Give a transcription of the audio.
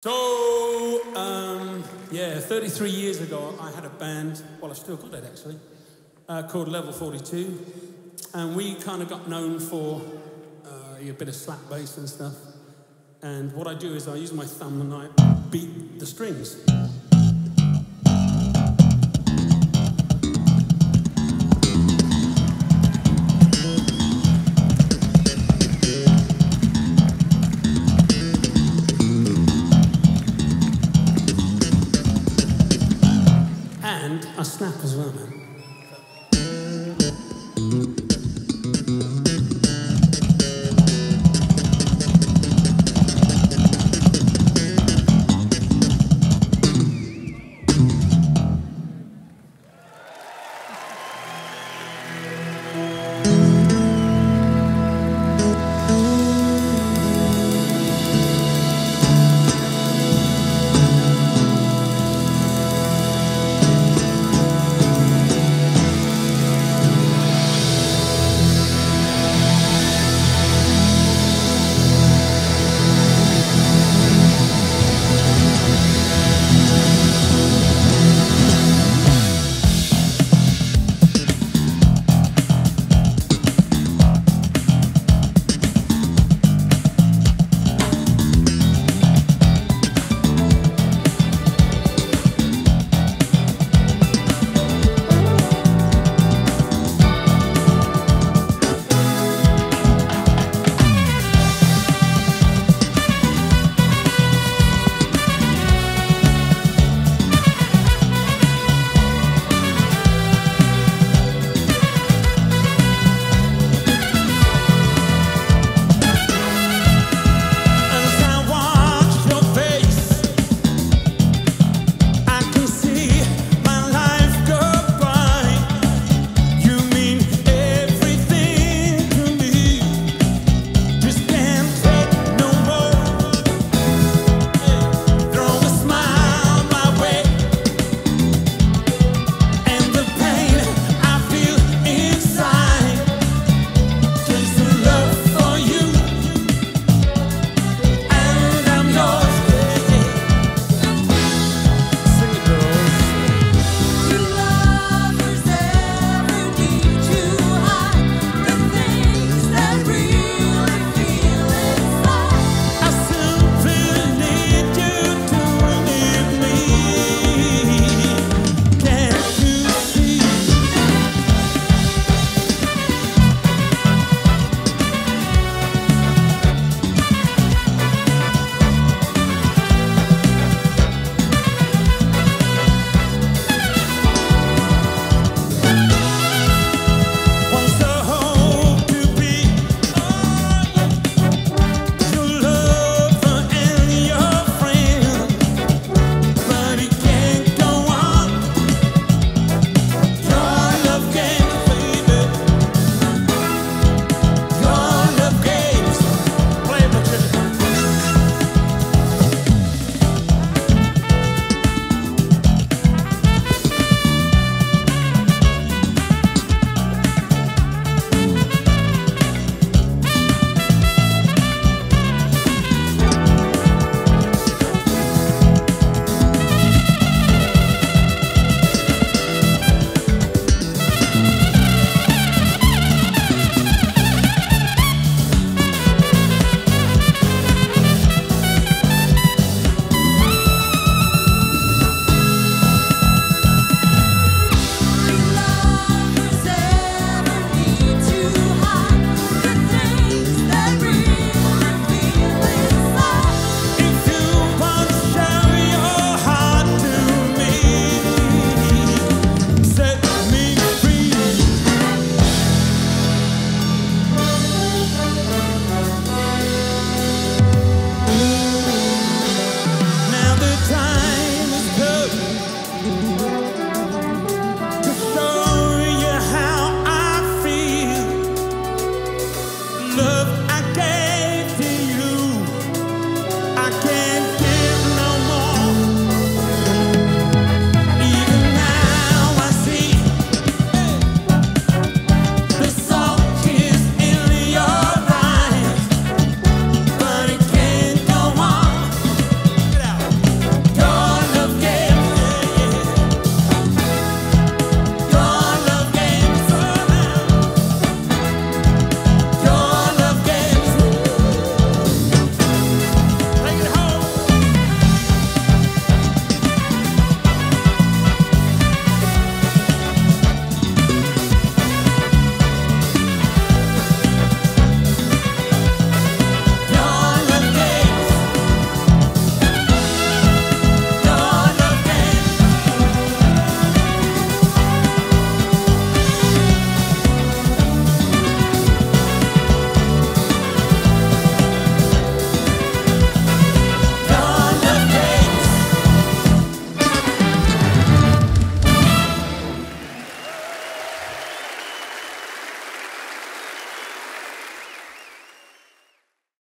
So, yeah, 33 years ago, I had a band, well, I've still got it actually, called Level 42. And we kind of got known for a bit of slap bass and stuff. And what I do is I use my thumb and I beat the strings. And I snap as well, man.